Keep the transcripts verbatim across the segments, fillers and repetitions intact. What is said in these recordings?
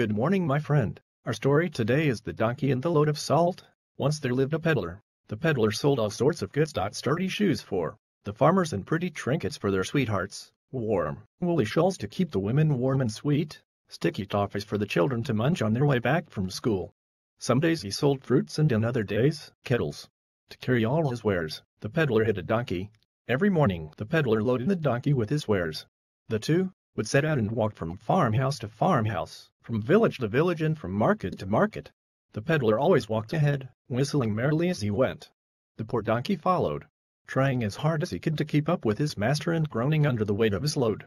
Good morning, my friend. Our story today is The Donkey and the Load of Salt. Once there lived a peddler. The peddler sold all sorts of goods. Sturdy shoes for the farmers and pretty trinkets for their sweethearts, warm, woolly shawls to keep the women warm and sweet, sticky toffees for the children to munch on their way back from school. Some days he sold fruits and in other days, kettles. To carry all his wares, the peddler had a donkey. Every morning the peddler loaded the donkey with his wares. The two would set out and walk from farmhouse to farmhouse, from village to village and from market to market. The peddler always walked ahead, whistling merrily as he went. The poor donkey followed, trying as hard as he could to keep up with his master and groaning under the weight of his load.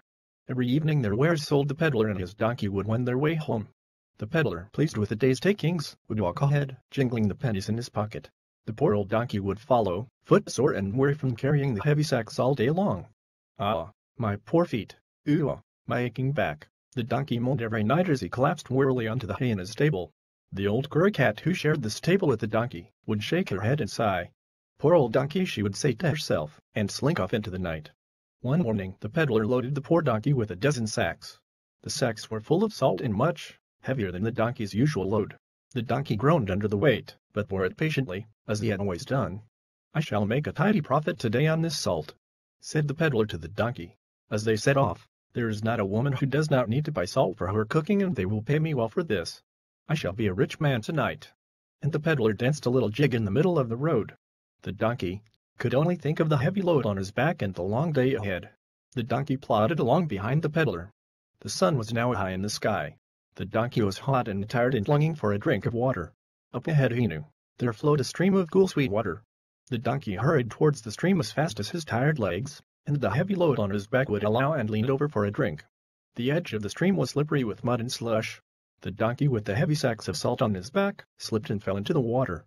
Every evening their wares sold, the peddler and his donkey would wend their way home. The peddler, pleased with the day's takings, would walk ahead, jingling the pennies in his pocket. The poor old donkey would follow, footsore and weary from carrying the heavy sacks all day long. "Ah, my poor feet! Ooh, ah, my aching back!" the donkey moaned every night as he collapsed wearily onto the hay in his stable. The old curry cat who shared the stable with the donkey would shake her head and sigh. "Poor old donkey," she would say to herself, and slink off into the night. One morning, the peddler loaded the poor donkey with a dozen sacks. The sacks were full of salt and much heavier than the donkey's usual load. The donkey groaned under the weight, but bore it patiently, as he had always done. "I shall make a tidy profit today on this salt," said the peddler to the donkey. As they set off, "There is not a woman who does not need to buy salt for her cooking, and they will pay me well for this. I shall be a rich man tonight." And the peddler danced a little jig in the middle of the road. The donkey could only think of the heavy load on his back and the long day ahead. The donkey plodded along behind the peddler. The sun was now high in the sky. The donkey was hot and tired and longing for a drink of water. Up ahead, he knew, there flowed a stream of cool sweet water. The donkey hurried towards the stream as fast as his tired legs and the heavy load on his back would allow, and leaned over for a drink. The edge of the stream was slippery with mud and slush. The donkey, with the heavy sacks of salt on his back, slipped and fell into the water.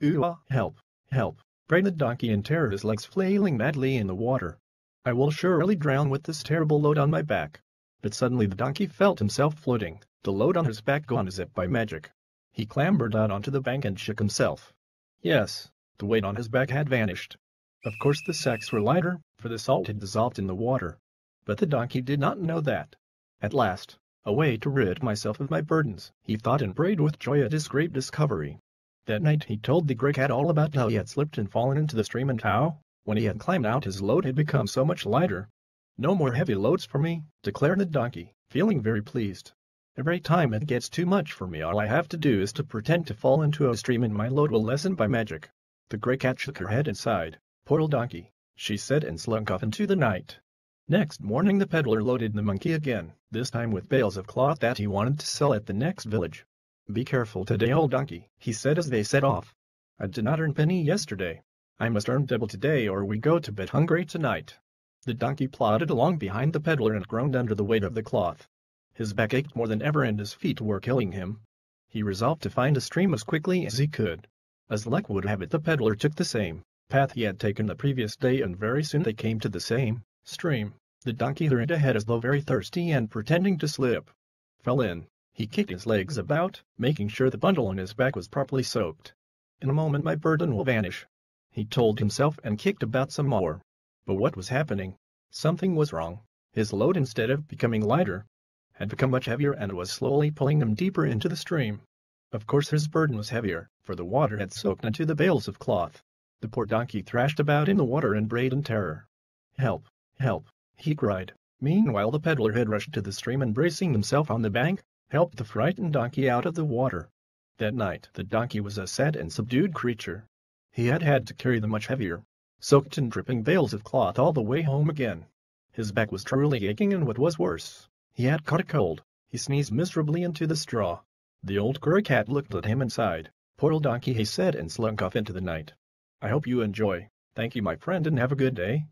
"Ooh, ah, help, help," cried the donkey in terror, his legs flailing madly in the water. "I will surely drown with this terrible load on my back." But suddenly the donkey felt himself floating, the load on his back gone as if by magic. He clambered out onto the bank and shook himself. Yes, the weight on his back had vanished. Of course the sacks were lighter, for the salt had dissolved in the water. But the donkey did not know that. At last, a way to rid myself of my burdens, he thought, and prayed with joy at his great discovery. That night he told the grey cat all about how he had slipped and fallen into the stream, and how, when he had climbed out, his load had become so much lighter. "No more heavy loads for me," declared the donkey, feeling very pleased. "Every time it gets too much for me, all I have to do is to pretend to fall into a stream and my load will lessen by magic." The grey cat shook her head and sighed. "Poor old donkey," she said, and slunk off into the night. Next morning the peddler loaded the monkey again, this time with bales of cloth that he wanted to sell at the next village. "Be careful today, old donkey," he said as they set off. "I did not earn penny yesterday. I must earn double today or we go to bed hungry tonight." The donkey plodded along behind the peddler and groaned under the weight of the cloth. His back ached more than ever and his feet were killing him. He resolved to find a stream as quickly as he could. As luck would have it, the peddler took the same path he had taken the previous day, and very soon they came to the same stream. The donkey hurried ahead as though very thirsty, and pretending to slip, fell in. He kicked his legs about, making sure the bundle on his back was properly soaked. "In a moment my burden will vanish," he told himself, and kicked about some more. But what was happening? Something was wrong. His load, instead of becoming lighter, had become much heavier and was slowly pulling him deeper into the stream. Of course his burden was heavier, for the water had soaked into the bales of cloth. The poor donkey thrashed about in the water and brayed in terror. "Help! Help!" he cried. Meanwhile the peddler had rushed to the stream and, bracing himself on the bank, helped the frightened donkey out of the water. That night the donkey was a sad and subdued creature. He had had to carry the much heavier, soaked and dripping bales of cloth all the way home again. His back was truly aching, and what was worse, he had caught a cold. He sneezed miserably into the straw. The old curry cat looked at him and sighed. "Poor old donkey," he said, and slunk off into the night. I hope you enjoy. Thank you, my friend, and have a good day.